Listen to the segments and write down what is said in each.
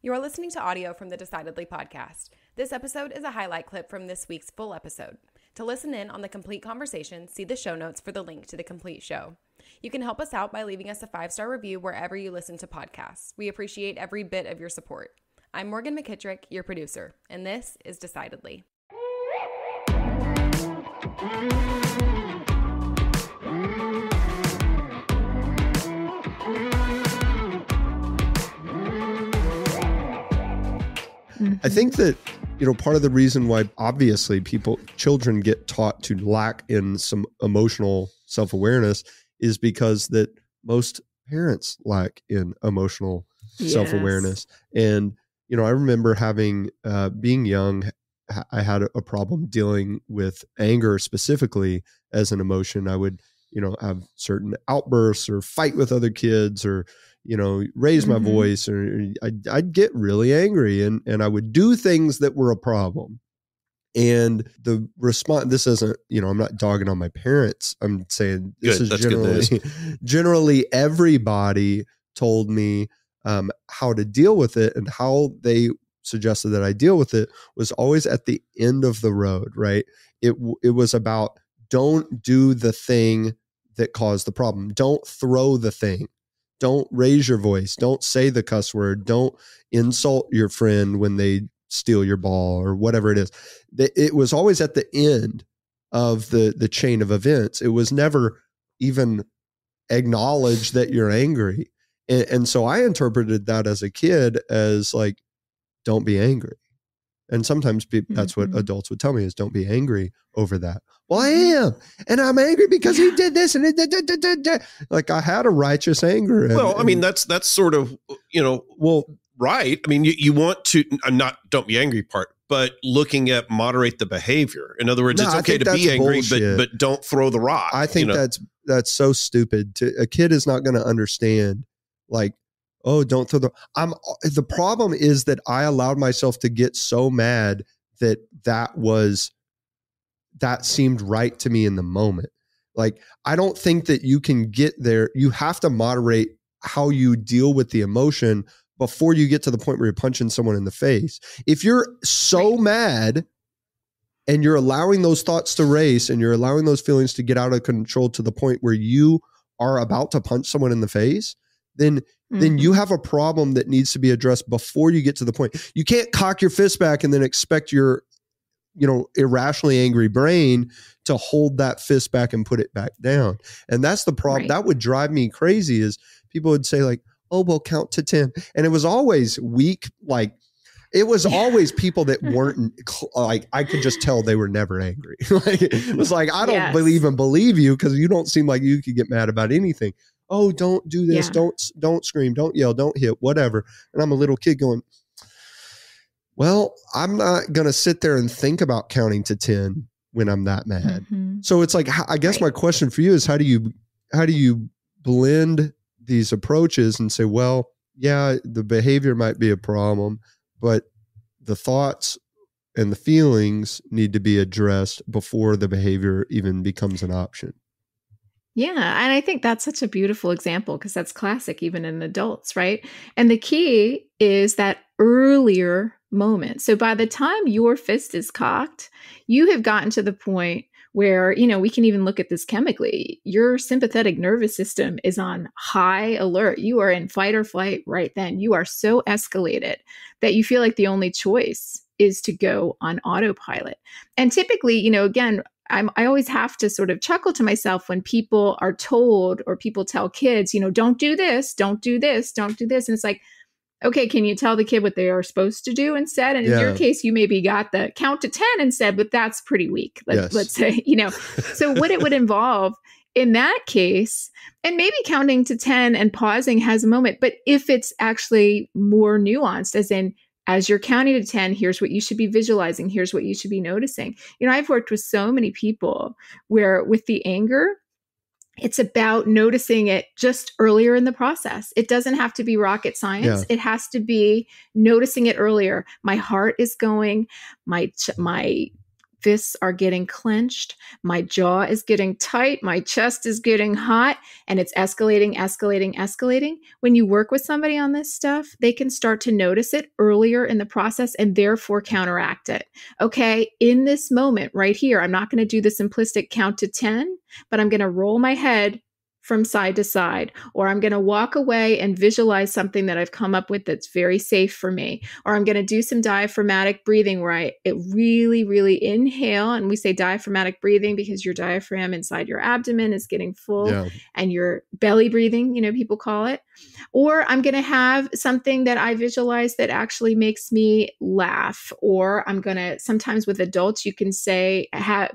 You are listening to audio from the Decidedly Podcast. This episode is a highlight clip from this week's full episode. To listen in on the complete conversation, see the show notes for the link to the complete show. You can help us out by leaving us a 5-star review wherever you listen to podcasts. We appreciate every bit of your support. I'm Morgan McKittrick, your producer, and this is Decidedly. I think that, you know, part of the reason why obviously children get taught to lack in some emotional self-awareness is because that most parents lack in emotional self-awareness. And, you know, I remember having, being young, I had a problem dealing with anger specifically as an emotion. I would, you know, have certain outbursts or fight with other kids or, you know, raise my voice, or I'd get really angry and I would do things that were a problem. And the response, this isn't, you know, I'm not dogging on my parents. I'm saying this is generally everybody told me how to deal with it, and how they suggested that I deal with it was always at the end of the road, right? It was about, don't do the thing that caused the problem. Don't throw the thing. Don't raise your voice. Don't say the cuss word. Don't insult your friend when they steal your ball or whatever it is. It was always at the end of the chain of events. It was never even acknowledged that you're angry. And so I interpreted that as a kid as like, don't be angry. And sometimes that's what adults would tell me, is don't be angry over that. Well, I am. And I'm angry because he did this. And it did. Like, I had a righteous anger. I mean, that's sort of, you know, right. I mean, you want to, I'm not, don't be angry part, but looking at moderate the behavior. In other words, it's okay to be angry, but don't throw the rock. I think that's so stupid. A kid is not going to understand, like, oh, don't throw the problem is that I allowed myself to get so mad that seemed right to me in the moment. Like, I don't think that you can get there. You have to moderate how you deal with the emotion before you get to the point where you're punching someone in the face. If you're so mad and you're allowing those thoughts to race and you're allowing those feelings to get out of control to the point where you are about to punch someone in the face, then you have a problem that needs to be addressed before you get to the point. You can't cock your fist back and then expect your, you know, irrationally angry brain to hold that fist back and put it back down. And that's the problem. Right. That would drive me crazy, is people would say like, oh, well, count to 10. And it was always weak. Like, it was always people that weren't like, I could just tell they were never angry. Like, it was like, I don't even believe you, because you don't seem like you could get mad about anything. Oh, don't do this. Yeah. Don't scream. Don't yell. Don't hit, whatever. And I'm a little kid going, well, I'm not going to sit there and think about counting to 10 when I'm that mad. So it's like, I guess my question for you is, how do you blend these approaches and say, well, yeah, the behavior might be a problem, but the thoughts and the feelings need to be addressed before the behavior even becomes an option. Yeah. And I think that's such a beautiful example, because that's classic even in adults, right? And the key is that earlier moment. So by the time your fist is cocked, you have gotten to the point where, you know, we can even look at this chemically. Your sympathetic nervous system is on high alert. You are in fight or flight right then. You are so escalated that you feel like the only choice is to go on autopilot. And typically, you know, again, I always have to sort of chuckle to myself when people are told, or people tell kids, you know, don't do this, don't do this, don't do this. And it's like, okay, can you tell the kid what they are supposed to do instead? And in your case, you maybe got the count to 10 instead, but that's pretty weak. Let's say, you know, so what it would involve in that case, and maybe counting to 10 and pausing has a moment, but if it's actually more nuanced, as in, as you're counting to 10, here's what you should be visualizing. Here's what you should be noticing. You know, I've worked with so many people where with the anger, it's about noticing it just earlier in the process. It doesn't have to be rocket science. It has to be noticing it earlier. My heart is going, my fists are getting clenched, my jaw is getting tight, my chest is getting hot, and it's escalating. When you work with somebody on this stuff, they can start to notice it earlier in the process and therefore counteract it. Okay, in this moment right here, I'm not going to do the simplistic count to 10, but I'm going to roll my head from side to side, or I'm going to walk away and visualize something that I've come up with that's very safe for me, or I'm going to do some diaphragmatic breathing where I really inhale. And we say diaphragmatic breathing because your diaphragm inside your abdomen is getting full, and your belly breathing, you know, people call it. Or I'm going to have something that I visualize that actually makes me laugh, or I'm going to, sometimes with adults, you can say,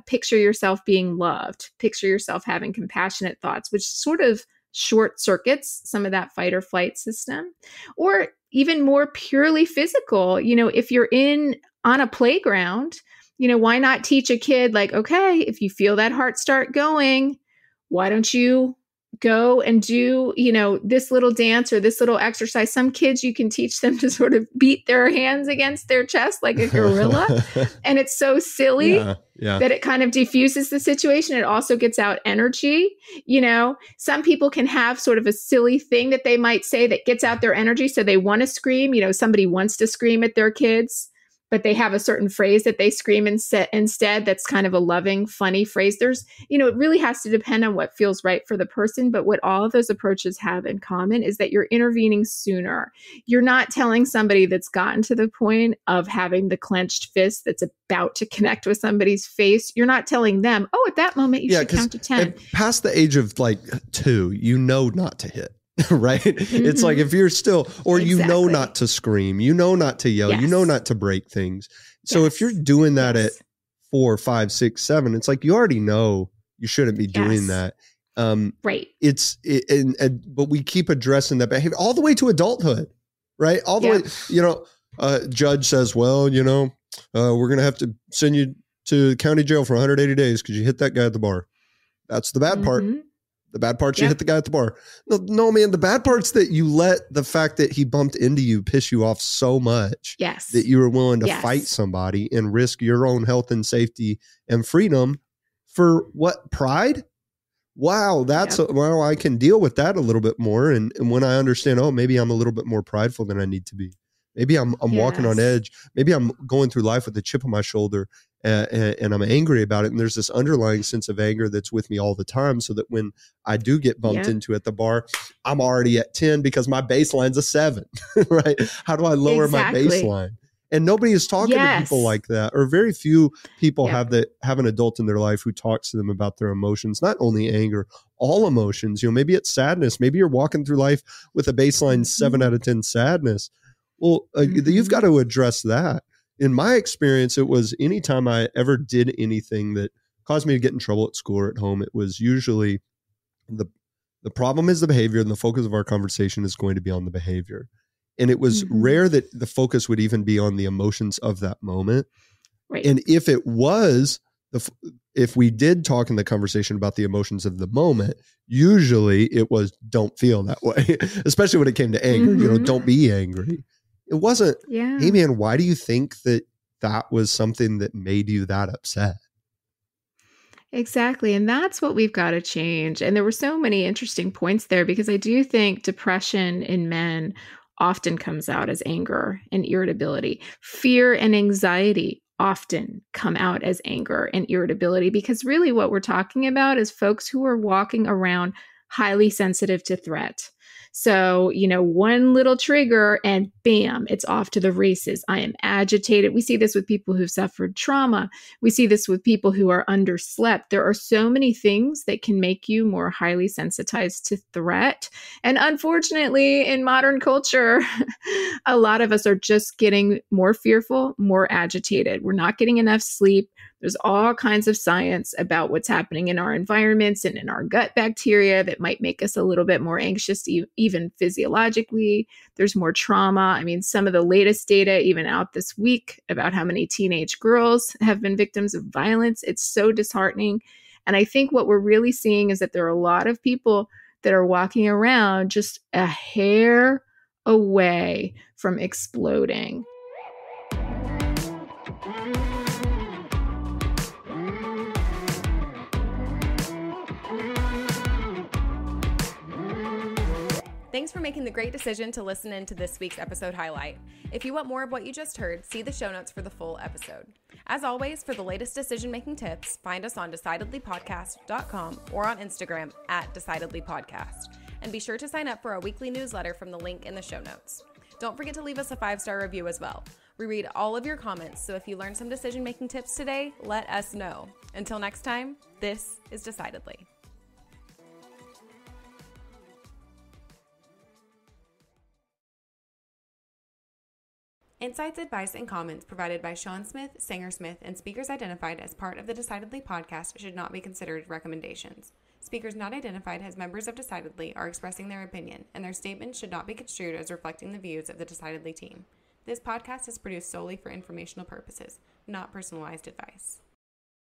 picture yourself being loved, picture yourself having compassionate thoughts, which sort of short circuits some of that fight or flight system. Or even more purely physical, you know, if you're on a playground, you know, why not teach a kid, like, okay, if you feel that heart start going, why don't you go and do, you know, this little dance or this little exercise? Some kids, you can teach them to sort of beat their hands against their chest like a gorilla. And it's so silly that it kind of diffuses the situation. It also gets out energy. You know, some people can have sort of a silly thing that they might say that gets out their energy. So they want to scream, you know, somebody wants to scream at their kids, but they have a certain phrase that they scream instead that's kind of a loving, funny phrase. There's, you know, it really has to depend on what feels right for the person. But what all of those approaches have in common is that you're intervening sooner. You're not telling somebody that's gotten to the point of having the clenched fist that's about to connect with somebody's face. You're not telling them, oh, at that moment, you should count to 10. Past the age of like 2, you know not to hit. Right? Mm-hmm. It's like if you're still, or you know not to scream, you know not to yell, you know not to break things. So if you're doing that at 4, 5, 6, 7, it's like you already know you shouldn't be doing that. Right. It's but we keep addressing that behavior all the way to adulthood, right? All the way, you know. Judge says, well, you know, we're gonna have to send you to county jail for 180 days because you hit that guy at the bar. That's the bad part. The bad part's you hit the guy at the bar. No, man, the bad part's that you let the fact that he bumped into you piss you off so much that you were willing to fight somebody and risk your own health and safety and freedom for what? Pride? Wow, that's well, I can deal with that a little bit more. And when I understand, oh, maybe I'm a little bit more prideful than I need to be. Maybe I'm walking on edge. Maybe I'm going through life with a chip on my shoulder and I'm angry about it. And there's this underlying sense of anger that's with me all the time, so that when I do get bumped into at the bar, I'm already at 10 because my baseline's a 7, right? How do I lower my baseline? And nobody is talking to people like that, or very few people have an adult in their life who talks to them about their emotions, not only anger, all emotions. You know, maybe it's sadness. Maybe you're walking through life with a baseline 7 out of 10 sadness. Well, you've got to address that. In my experience, it was anytime I ever did anything that caused me to get in trouble at school or at home, it was usually the problem is the behavior, and the focus of our conversation is going to be on the behavior. And it was rare that the focus would even be on the emotions of that moment. Right. And if it was, if we did talk in the conversation about the emotions of the moment, usually it was don't feel that way, especially when it came to anger, you know, don't be angry. It wasn't, hey man, why do you think that was something that made you that upset? Exactly. And that's what we've got to change. And there were so many interesting points there, because I do think depression in men often comes out as anger and irritability. Fear and anxiety often come out as anger and irritability, because really what we're talking about is folks who are walking around highly sensitive to threat. So, you know, one little trigger and bam, it's off to the races. I am agitated. We see this with people who've suffered trauma. We see this with people who are underslept. There are so many things that can make you more highly sensitized to threat. And unfortunately, in modern culture, a lot of us are just getting more fearful, more agitated. We're not getting enough sleep. There's all kinds of science about what's happening in our environments and in our gut bacteria that might make us a little bit more anxious, even physiologically. There's more trauma. I mean, some of the latest data even out this week about how many teenage girls have been victims of violence. It's so disheartening. And I think what we're really seeing is that there are a lot of people that are walking around just a hair away from exploding. Thanks for making the great decision to listen in to this week's episode highlight. If you want more of what you just heard, see the show notes for the full episode. As always, for the latest decision-making tips, find us on decidedlypodcast.com or on Instagram at decidedlypodcast. And be sure to sign up for our weekly newsletter from the link in the show notes. Don't forget to leave us a 5-star review as well. We read all of your comments, so if you learned some decision-making tips today, let us know. Until next time, this is Decidedly. Insights, advice, and comments provided by Sean Smith, Sanger Smith, and speakers identified as part of the Decidedly podcast should not be considered recommendations. Speakers not identified as members of Decidedly are expressing their opinion, and their statements should not be construed as reflecting the views of the Decidedly team. This podcast is produced solely for informational purposes, not personalized advice.